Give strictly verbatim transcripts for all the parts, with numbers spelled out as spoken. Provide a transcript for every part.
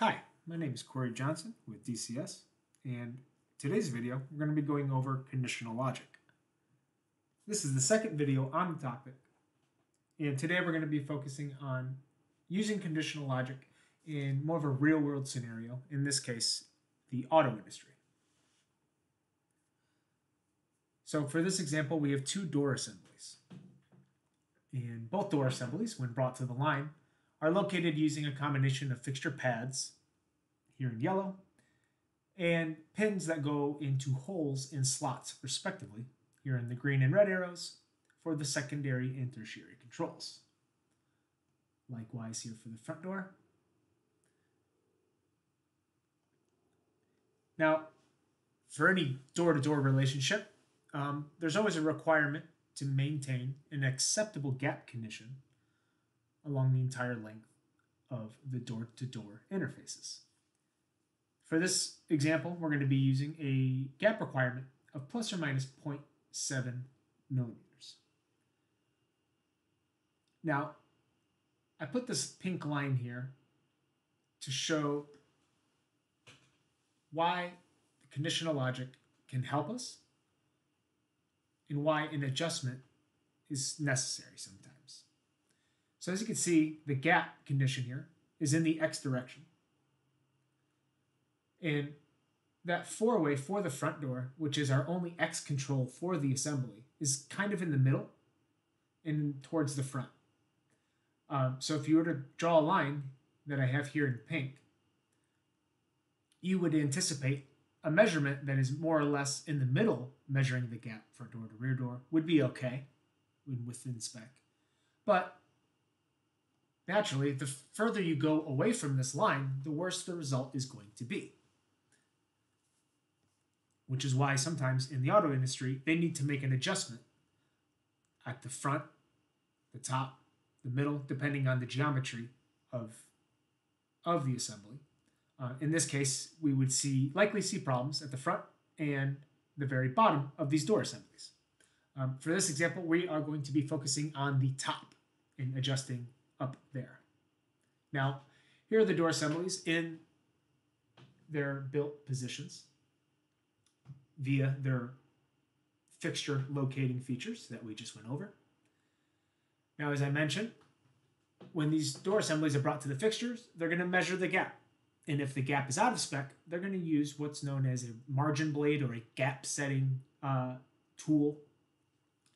Hi, my name is Corey Johnson with D C S, and today's video we're going to be going over conditional logic. This is the second video on the topic, and today we're going to be focusing on using conditional logic in more of a real-world scenario, in this case, the auto industry. So for this example, we have two door assemblies, and both door assemblies, when brought to the line, are located using a combination of fixture pads, here in yellow, and pins that go into holes in slots, respectively, here in the green and red arrows, for the secondary and tertiary controls. Likewise here for the front door. Now, for any door-to-door relationship, um, there's always a requirement to maintain an acceptable gap condition along the entire length of the door-to-door interfaces. For this example, we're going to be using a gap requirement of plus or minus zero point seven millimeters. Now, I put this pink line here to show why the conditional logic can help us and why an adjustment is necessary sometimes. So as you can see, the gap condition here is in the X direction. And that four-way for the front door, which is our only X control for the assembly, is kind of in the middle and towards the front. Um, so if you were to draw a line that I have here in pink, you would anticipate a measurement that is more or less in the middle, measuring the gap for door to rear door, would be okay within spec. But naturally, the further you go away from this line, the worse the result is going to be. Which is why sometimes in the auto industry, they need to make an adjustment at the front, the top, the middle, depending on the geometry of, of the assembly. Uh, in this case, we would see likely see problems at the front and the very bottom of these door assemblies. Um, for this example, we are going to be focusing on the top in adjusting up there. Now, here are the door assemblies in their built positions via their fixture locating features that we just went over. Now, as I mentioned, when these door assemblies are brought to the fixtures, they're going to measure the gap. And if the gap is out of spec, they're going to use what's known as a margin blade or a gap setting uh, tool.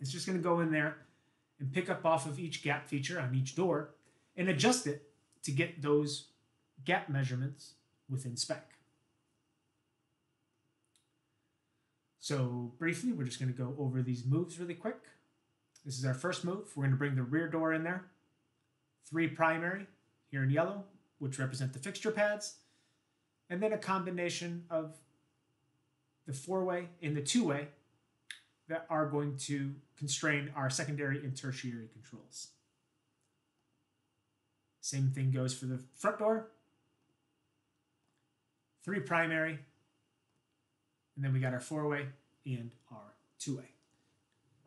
It's just going to go in there and pick up off of each gap feature on each door and adjust it to get those gap measurements within spec. So briefly, we're just going to go over these moves really quick. This is our first move. We're going to bring the rear door in there. Three primary here in yellow, which represent the fixture pads, and then a combination of the four-way and the two-way that are going to constrain our secondary and tertiary controls. Same thing goes for the front door. Three primary, and then we got our four-way and our two-way.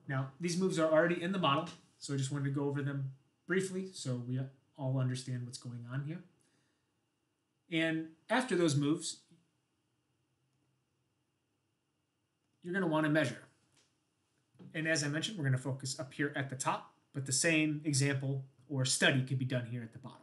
Now, these moves are already in the model, so I just wanted to go over them briefly so we all understand what's going on here. And after those moves, you're going to want to measure. And as I mentioned, we're going to focus up here at the top, but the same example or study could be done here at the bottom.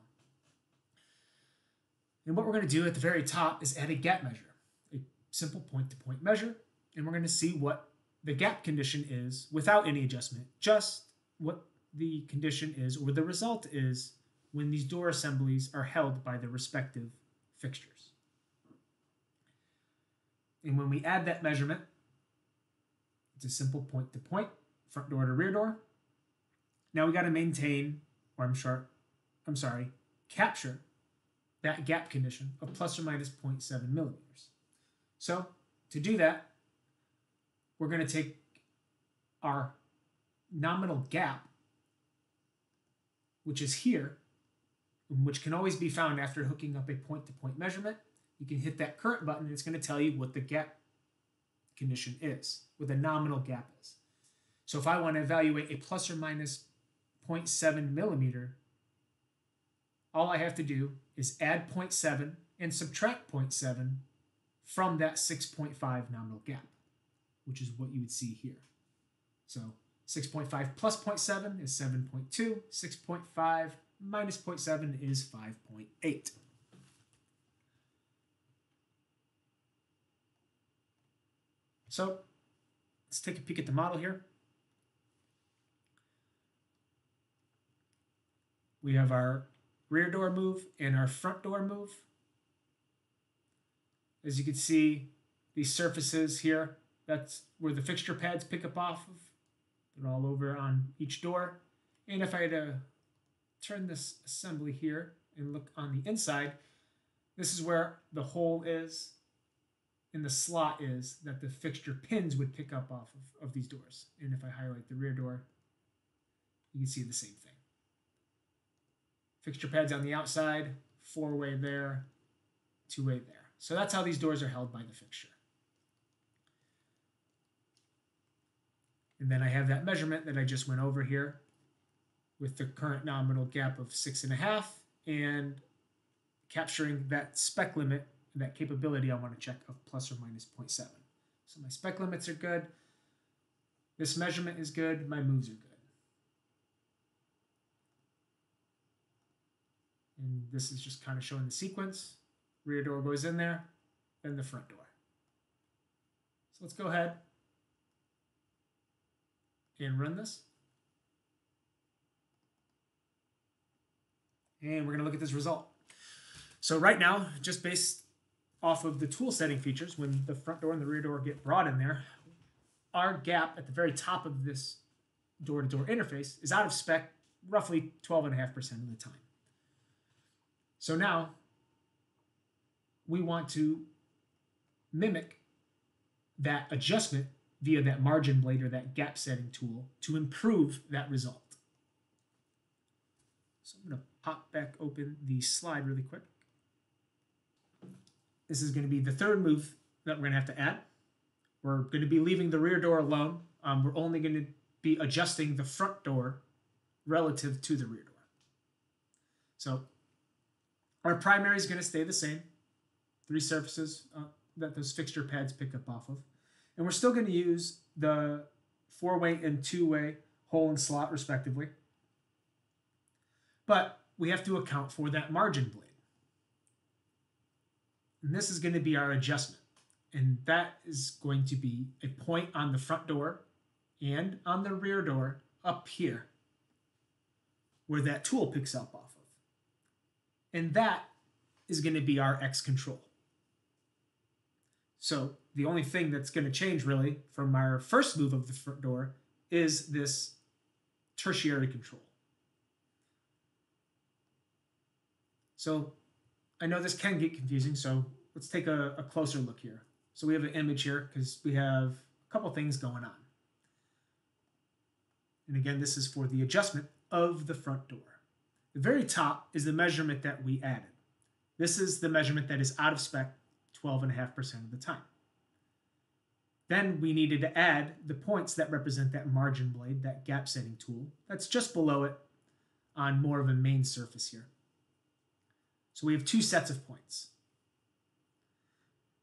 And what we're going to do at the very top is add a gap measure, a simple point-to-point measure, and we're going to see what the gap condition is without any adjustment, just what the condition is or the result is when these door assemblies are held by their respective fixtures. And when we add that measurement, it's a simple point-to-point, front door to rear door. Now we got to maintain, or I'm sure, I'm sorry, capture that gap condition of plus or minus zero point seven millimeters. So to do that, we're going to take our nominal gap, which is here, which can always be found after hooking up a point-to-point measurement. You can hit that current button, and it's going to tell you what the gap condition is, with a nominal gap is. So if I want to evaluate a plus or minus zero point seven millimeter, all I have to do is add zero point seven and subtract zero point seven from that six point five nominal gap, which is what you would see here. So six point five plus zero point seven is seven point two, six point five minus zero point seven is five point eight. So let's take a peek at the model here. We have our rear door move and our front door move. As you can see, these surfaces here, that's where the fixture pads pick up off of. They're all over on each door. And if I had to turn this assembly here and look on the inside, this is where the hole is and the slot is that the fixture pins would pick up off of, of these doors. And if I highlight the rear door, you can see the same thing. Fixture pads on the outside, four-way there, two-way there. So that's how these doors are held by the fixture. And then I have that measurement that I just went over here with the current nominal gap of six and a half and capturing that spec limit, that capability I want to check of plus or minus zero point seven. So my spec limits are good. This measurement is good. My moves are good. And this is just kind of showing the sequence. Rear door goes in there, then the front door. So let's go ahead and run this. And we're going to look at this result. So right now, just based off of the tool setting features, when the front door and the rear door get brought in there, our gap at the very top of this door-to-door interface is out of spec roughly twelve point five percent of the time. So now we want to mimic that adjustment via that margin blade or that gap setting tool to improve that result. So I'm going to pop back open the slide really quick. This is going to be the third move that we're going to have to add. We're going to be leaving the rear door alone. Um, we're only going to be adjusting the front door relative to the rear door. So our primary is going to stay the same. Three surfaces uh, that those fixture pads pick up off of. And we're still going to use the four-way and two-way hole and slot respectively. But we have to account for that margin blade. And this is going to be our adjustment. And that is going to be a point on the front door and on the rear door up here where that tool picks up off of. And that is going to be our X control. So the only thing that's going to change really from our first move of the front door is this tertiary control. So I know this can get confusing, so let's take a, a closer look here. So we have an image here because we have a couple things going on. And again, this is for the adjustment of the front door. The very top is the measurement that we added. This is the measurement that is out of spec twelve point five percent of the time. Then we needed to add the points that represent that margin blade, that gap setting tool, that's just below it on more of a main surface here. So we have two sets of points.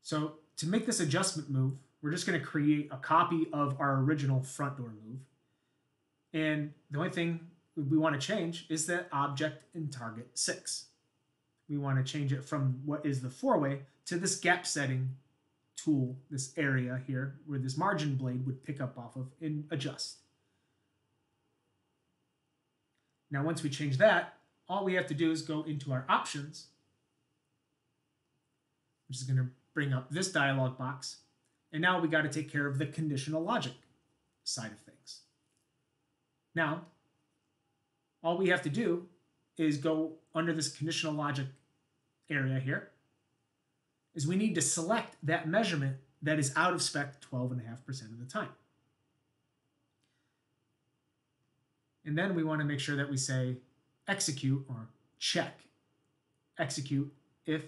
So to make this adjustment move, we're just going to create a copy of our original front door move. And the only thing we want to change is the object in target six. We want to change it from what is the four-way to this gap setting tool, this area here, where this margin blade would pick up off of and adjust. Now, once we change that, all we have to do is go into our options, which is going to bring up this dialog box. And now we got to take care of the conditional logic side of things. Now, all we have to do is go under this conditional logic area here, is we need to select that measurement that is out of spec twelve point five percent of the time. And then we want to make sure that we say execute or check, execute if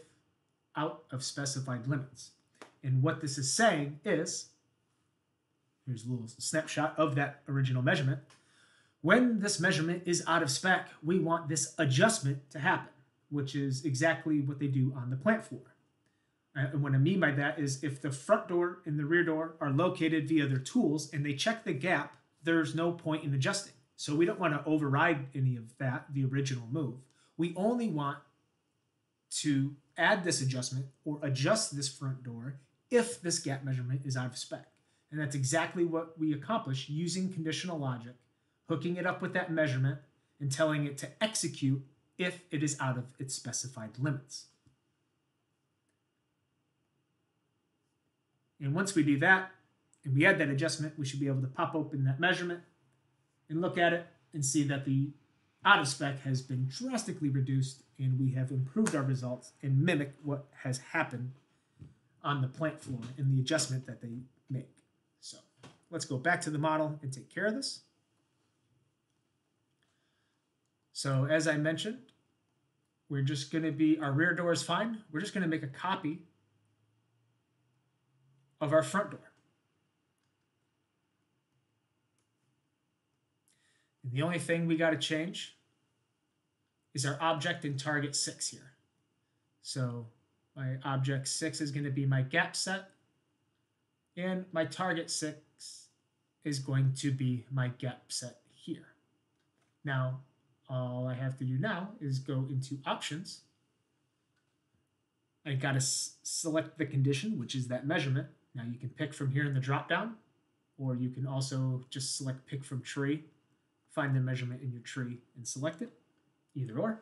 out of specified limits. And what this is saying is, here's a little snapshot of that original measurement. When this measurement is out of spec, we want this adjustment to happen. which is exactly what they do on the plant floor. And what I mean by that is if the front door and the rear door are located via their tools and they check the gap, there's no point in adjusting. So we don't want to override any of that, the original move. We only want to add this adjustment or adjust this front door if this gap measurement is out of spec. And that's exactly what we accomplish using conditional logic, hooking it up with that measurement and telling it to execute if it is out of its specified limits. And once we do that, and we add that adjustment, we should be able to pop open that measurement and look at it and see that the out of spec has been drastically reduced and we have improved our results and mimicked what has happened on the plant floor and the adjustment that they make. So let's go back to the model and take care of this. So as I mentioned, we're just going to be, our rear door is fine. We're just going to make a copy of our front door. And the only thing we got to change is our object in target six here. So my object six is going to be my gap set, and my target six is going to be my gap set here. Now, all I have to do now is go into options. I got to select the condition, which is that measurement. Now you can pick from here in the drop-down, or you can also just select pick from tree, find the measurement in your tree and select it, either or.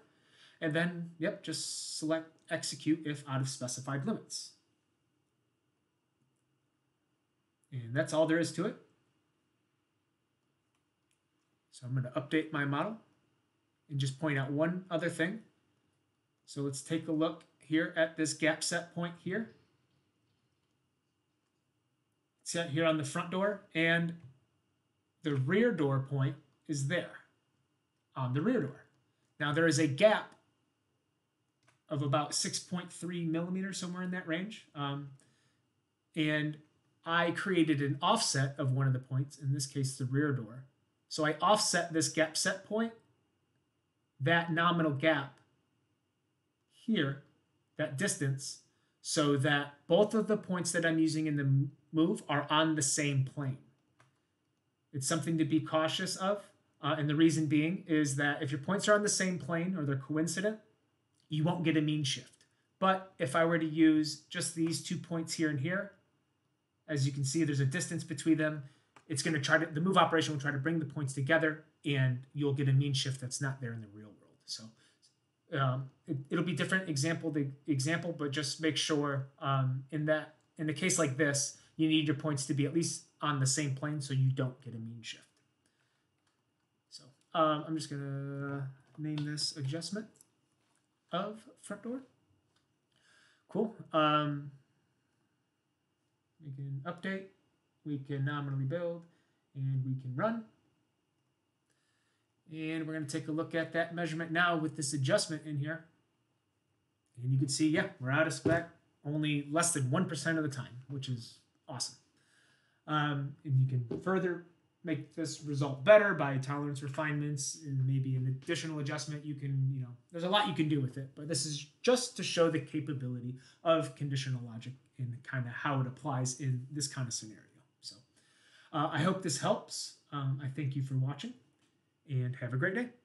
And then, yep, just select execute if out of specified limits. And that's all there is to it. So I'm going to update my model and just point out one other thing. So let's take a look here at this gap set point here. Set here on the front door, and the rear door point is there on the rear door. Now there is a gap of about six point three millimeters, somewhere in that range. Um, and I created an offset of one of the points, in this case, the rear door. So I offset this gap set point, that nominal gap here, that distance, so that both of the points that I'm using in the move are on the same plane. It's something to be cautious of. Uh, and the reason being is that if your points are on the same plane or they're coincident, you won't get a mean shift. But if I were to use just these two points here and here, as you can see, there's a distance between them. It's going to try to, the move operation will try to bring the points together, and you'll get a mean shift that's not there in the real world. So um, it, it'll be different example to example, but just make sure um, in that in a case like this, you need your points to be at least on the same plane so you don't get a mean shift. So um, I'm just going to name this adjustment of front door. Cool. Um, We can update, we can nominally build, and we can run. And we're going to take a look at that measurement now with this adjustment in here. And you can see, yeah, we're out of spec only less than one percent of the time, which is awesome. Um, and you can further make this result better by tolerance refinements and maybe an additional adjustment. You can, you know, there's a lot you can do with it, but this is just to show the capability of conditional logic and kind of how it applies in this kind of scenario. So uh, I hope this helps. Um, I thank you for watching and have a great day.